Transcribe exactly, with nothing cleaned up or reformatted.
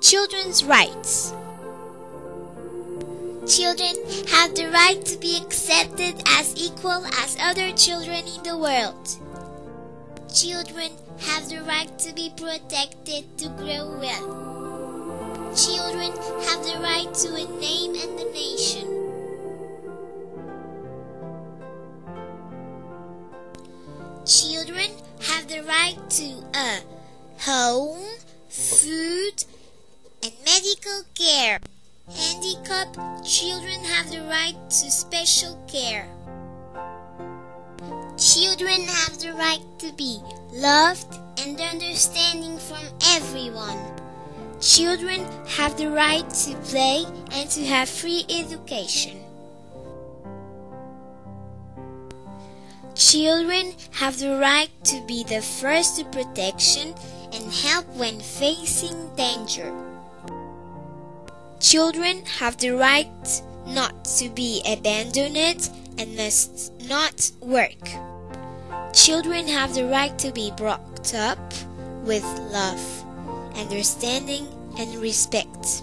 Children's rights. Children have the right to be accepted as equal as other children in the world. Children have the right to be protected to grow well. Children have the right to a name and a nation. Children have the right to a home, food, and medical care. Handicapped children have the right to special care. Children have the right to be loved and understanding from everyone. Children have the right to play and to have free education. Children have the right to be the first to protection and help when facing danger. Children have the right not to be abandoned and must not work. Children have the right to be brought up with love, understanding, and respect.